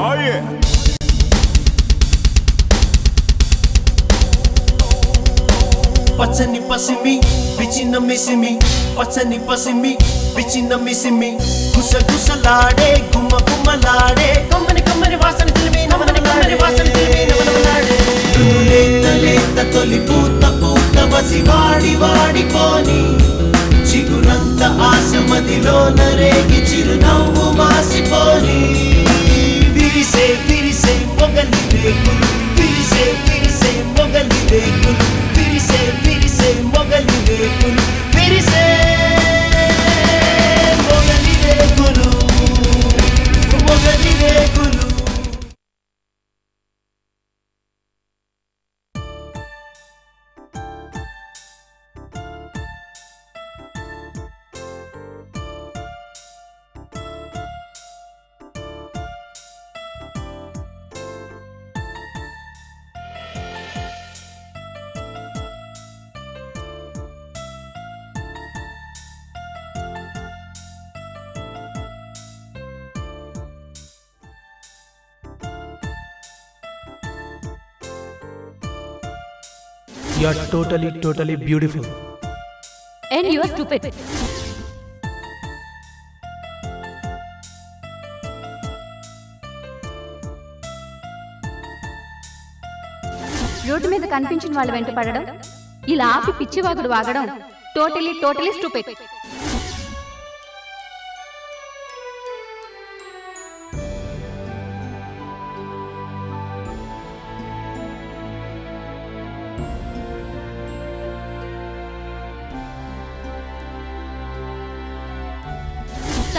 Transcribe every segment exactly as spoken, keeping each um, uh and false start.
Oh yeah. What's in the passing me? Bitch in the missing me. What's in the passing me? Bitch in the missing me. Gusa gusa lade, guma guma lade. Company company vasan tilme, company company vasan tilme, namana lade. Leta leta toli puta puta vasi vadi vadi poni. Chiguranta aasya madilo naregi chirunavvu maasi poni. Pirise pirise mogali rekulu, pirise pirise mogali rekulu, pirise pirise mogali rekulu, pirise mogali rekulu, mogali rekulu. You are totally, totally beautiful. And you are stupid. Road మీద కనిపించిన వాళ్ళ వెంట పడడం, ఇలా ఆపి పిచ్చివాగుడు వాగడం, totally, totally stupid.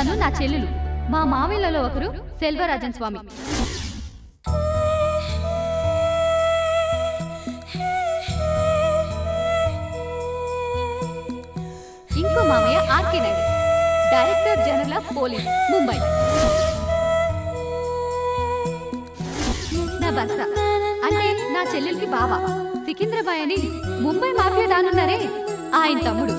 తను నా చెల్లెలు, మా మామయ్యలలో ఒకరు సెల్వరాజన్ స్వామి. ఇంకో మామయ్య RK Naidu, director general of police, Mumbai. నా భర్త అంటే నా చెల్లెలికి బావ సికింద్రాబాయ్ అని ముంబై మాఫియా దానున్నారే ఆయన తమ్ముడు.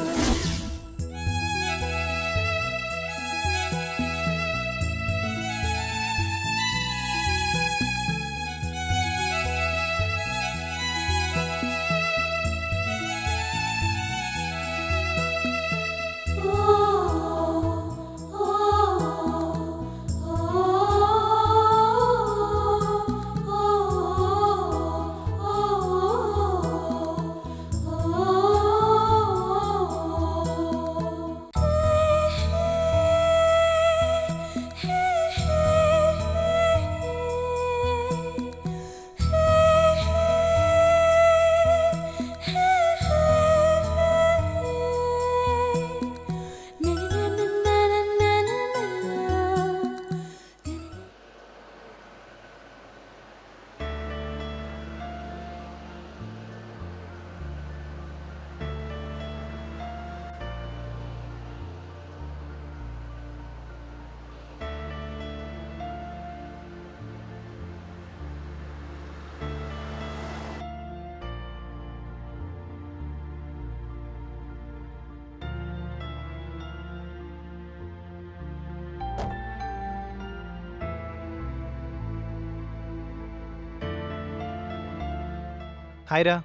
హాయ్ రా.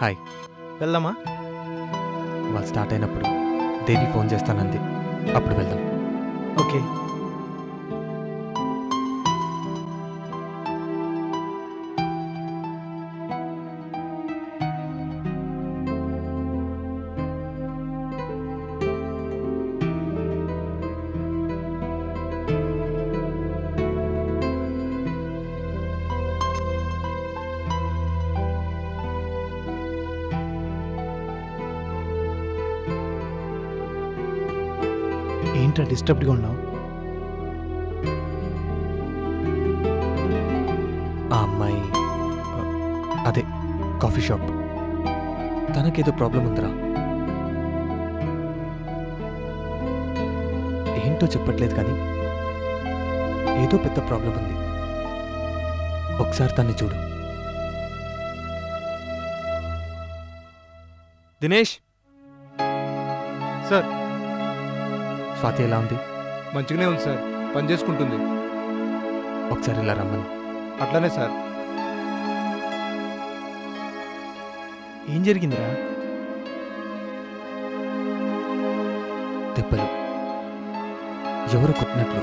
హాయ్. వెళ్దామా? వాళ్ళు స్టార్ట్ అయినప్పుడు దేవి ఫోన్ చేస్తానంది, అప్పుడు వెళ్దాం. ఓకే. డిస్టర్బ్డ్గా ఉన్నావు. ఆ అమ్మాయి అదే కాఫీ షాప్, తనకేదో ప్రాబ్లం ఉందిరా. ఏంటో చెప్పట్లేదు కానీ ఏదో పెద్ద ప్రాబ్లం ఉంది. ఒకసారి తన్ని చూడు. దినేష్ సార్, స్వాతి ఎలా ఉంది? మంచిగానే ఉంది సార్. పనిచేసుకుంటుంది. ఒకసారి ఇలా రమ్మను. అట్లానే సార్. ఏం జరిగిందిరా? దెబ్బలు ఎవరు కొట్టినట్లు.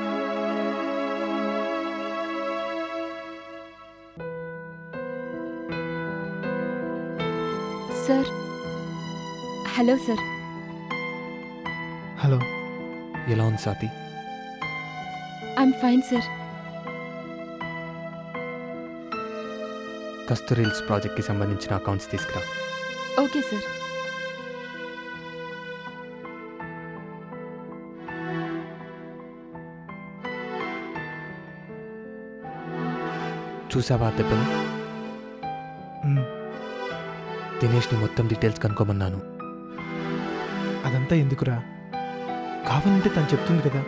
Sir hello sir. హలో, ఎలా ఉంది స్వాతి? I'm fine sir. కస్తూరిల్స్ ప్రాజెక్ట్కి సంబంధించిన అకౌంట్స్ తీసుకురా. Okay sir. చూసావా దెబ్బలు? దినేష్ని మొత్తం డీటెయిల్స్ కనుక్కోమన్నాను. అదంతా ఎందుకురా? కావాలంటే తను చెప్తుంది కదా.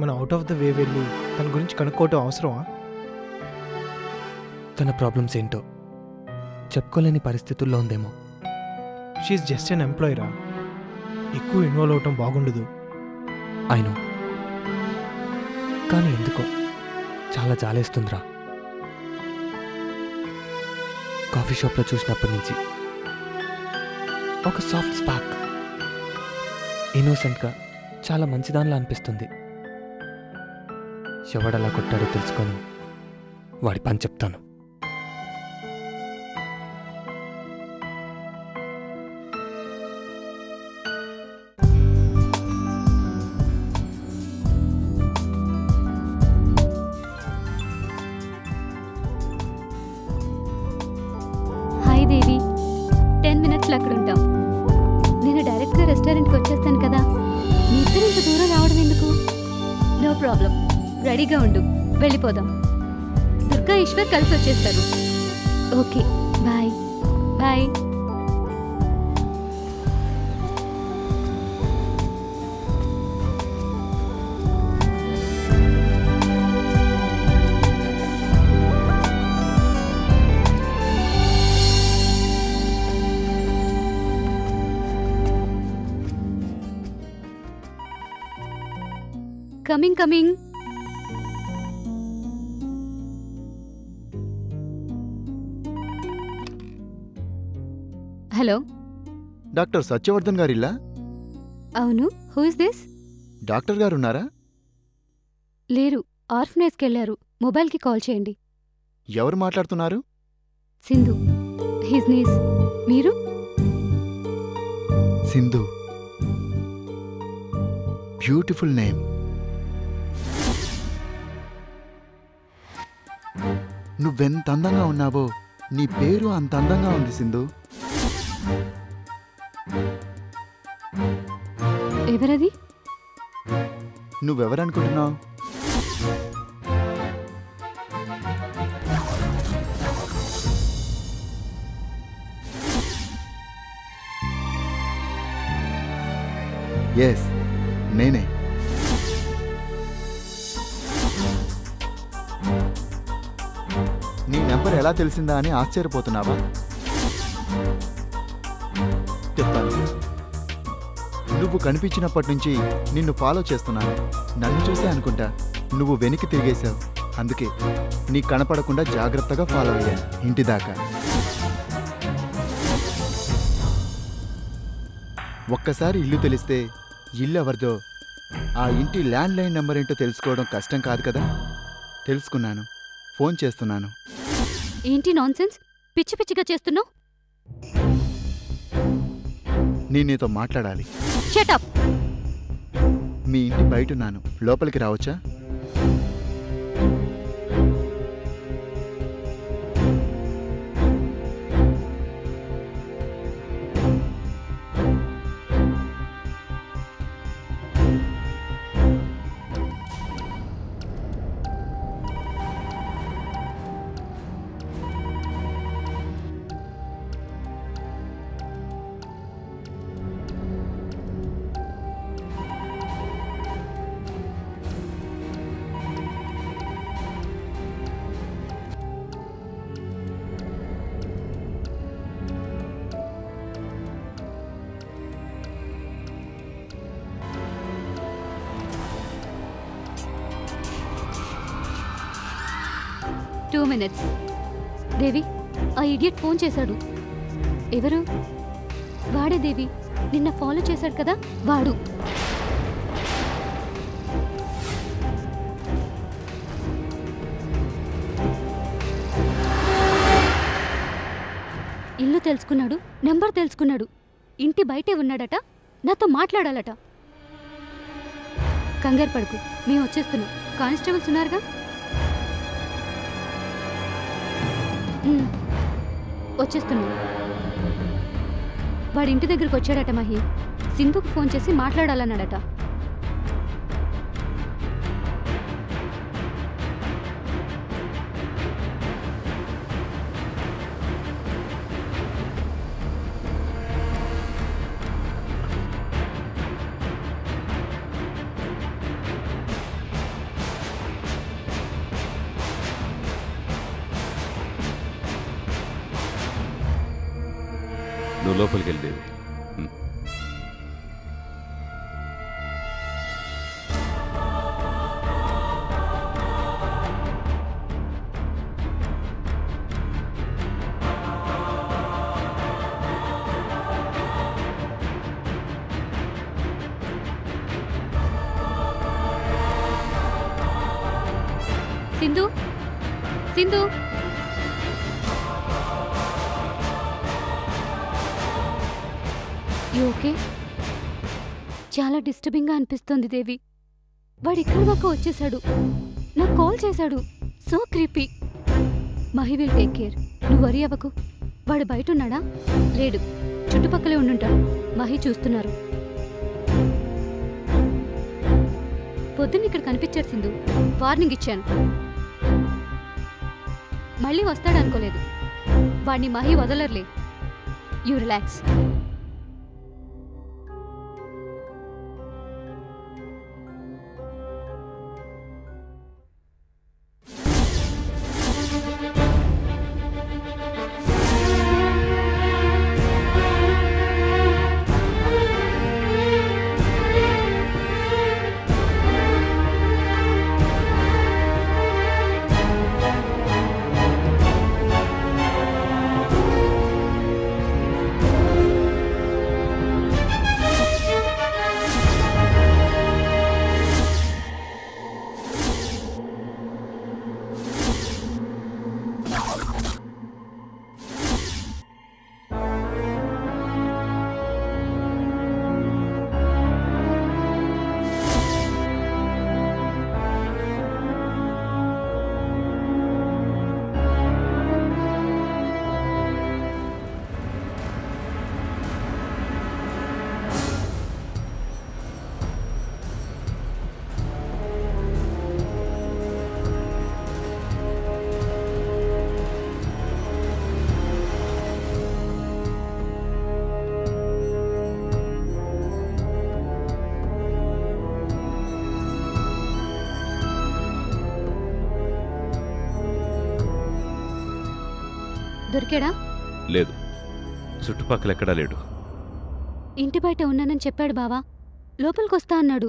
మనం అవుట్ ఆఫ్ ద వే వెళ్ళి తన గురించి కనుక్కోవటం అవసరమా? తన ప్రాబ్లమ్స్ ఏంటో చెప్పుకోలేని పరిస్థితుల్లో ఉందేమో. షీఈస్ జస్ట్ ఎన్ ఎంప్లాయీరా, ఎక్కువ ఇన్వాల్వ్ అవటం బాగుండదు. అయినా కానీ ఎందుకో చాలా జాలేస్తుందిరా. కాఫీ షాప్లో చూసినప్పటి నుంచి ఒక సాఫ్ట్ స్పార్క్, ఇన్నోసెంట్గా చాలా మంచిదానిలా అనిపిస్తుంది. ఎవడలా కొట్టాడో తెలుసుకొని వాడి పని చెప్తాను. రెడీగా ఉండు, వెళ్ళిపోదాం. దుర్గా ఈశ్వర్ కలిసి వచ్చేస్తారు. Okay bye bye. Coming coming. Hello, doctor Satyavardhan గారిలా? అవును, హూ ఇస్ దిస్? డాక్టర్ గారు ఉన్నారా? లేరు, ఆర్ఫనైజ్కి వెళ్ళారు. మొబైల్కి కాల్ చేయండి. ఎవరు మాట్లాడుతున్నారు? Sindhu, his niece. మీరు? Sindhu, beautiful name. నువ్వెంత అందంగా ఉన్నావో నీ పేరు అంత అందంగా ఉంది సింధు. ఎవరది? నువ్వెవరనుకుంటున్నావు? ఎస్, నేనే. నీ నెంబర్ ఎలా తెలిసిందా అని ఆశ్చర్యపోతున్నావా? నువ్వు కనిపించినప్పటి నుంచి నిన్ను ఫాలో చేస్తున్నాను. నన్ను చూసే అనుకుంటా నువ్వు వెనక్కి తిరిగేశావు, అందుకే నీ కనపడకుండా జాగ్రత్తగా ఫాలో అయ్యాను ఇంటి దాకా. ఒక్కసారి ఇల్లు తెలిస్తే ఇల్లు ఎవరిదో, ఆ ఇంటి ల్యాండ్ లైన్ నెంబర్ ఏంటో తెలుసుకోవడం కష్టం కాదు కదా. తెలుసుకున్నాను, ఫోన్ చేస్తున్నాను. ఏంటి నాన్సెన్స్ పిచ్చి పిచ్చిగా చేస్తున్నావు? నేను నీతో మాట్లాడాలి. మీ ఇంటి బయటున్నాను, లోపలికి రావచ్చా? టూ మినిట్స్ దేవి, ఆ ఇడియట్ ఫోన్ చేశాడు. ఎవరు? వాడే దేవి, నిన్న ఫాలో చేశాడు కదా వాడు. ఇల్లు తెలుసుకున్నాడు, నెంబర్ తెలుసుకున్నాడు, ఇంటి బయటే ఉన్నాడట, నాతో మాట్లాడాలట. కంగారు పడుకు, మేము వచ్చేస్తున్నాం. కానిస్టేబుల్స్ ఉన్నారుగా, వచ్చేస్తున్నాం. వాడి ఇంటి దగ్గరకు వచ్చాడట మహి. సింధుకు ఫోన్ చేసి మాట్లాడాలన్నాడట. లోపలికి వెళ్ళి దేవి. సింధు, సింధు ఓకే. చాలా డిస్టర్బింగ్గా అనిపిస్తోంది దేవి. వాడు ఇక్కడ దాకా వచ్చేసాడు, నాకు కాల్ చేశాడు. So creepy. Mahi will take care, నువ్వు వరి అవ్వకు. వాడు బయట ఉన్నాడా? లేడు, చుట్టుపక్కలే ఉండుంటాడు. మహి చూస్తున్నారు. పొద్దున్న ఇక్కడ కనిపించాడు సింధు, వార్నింగ్ ఇచ్చాను. మళ్ళీ వస్తాడు అనుకోలేదు. వాడిని మహి వదలర్లే. You relax. దొరికాడా? లేదు, చుట్టుపక్కల ఎక్కడా లేడు. ఇంటి బయట ఉన్నానని చెప్పాడు బావా, లోపలికి వస్తా అన్నాడు.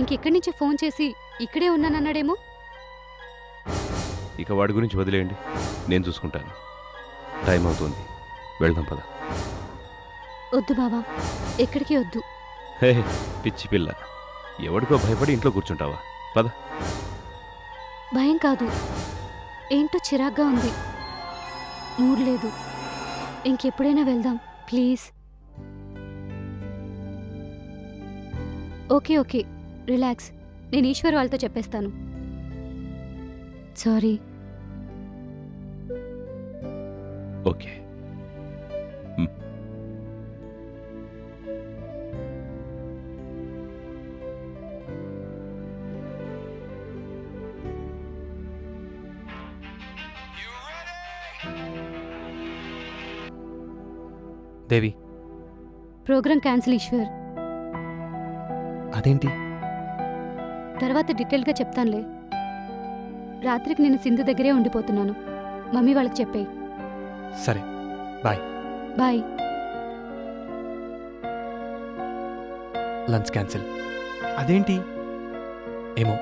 ఇంకెక్కడి నుంచి ఫోన్ చేసి ఇక్కడే ఉన్నానన్నాడేమో. ఇక వాడి గురించి వదిలేయండి, నేను చూసుకుంటాను. టైం అవుతుంది, వెళ్దాం పద. వద్దు బావా, ఎక్కడికి వద్దు. హే పిచ్చి పిల్ల, ఎవడికో భయపడి ఇంట్లో కూర్చుంటావా? పద. భయం కాదు, ఏంటో చిరాగ్గా ఉంది, మూడ్ లేదు. ఇంకెప్పుడైనా వెళ్దాం ప్లీజ్. Okay okay, relax. నేను ఈశ్వర్ వాళ్ళతో చెప్పేస్తాను. Sorry. Okay. Devi, programme cancel. Eshwar అదేంటి? తర్వాత డీటెయిల్గా చెప్తానులే. రాత్రికి నేను సింధు దగ్గరే ఉండిపోతున్నాను. మమ్మీ వాళ్ళకి చెప్పేయి. సరే, బాయ్. బాయ్. Lunch cancel. అదేంటి? ఏమో,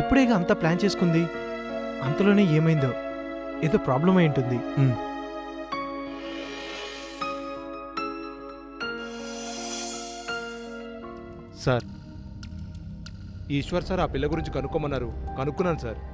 ఇప్పుడేగా అంతా ప్లాన్ చేసుకుంది, అంతలోనే ఏమైందో. ఏదో ప్రాబ్లం అయి ఉంటుంది. సార్, ఈశ్వర్ సార్ ఆ పిల్ల గురించి కనుక్కోమన్నారు, కనుక్కున్నాను సార్.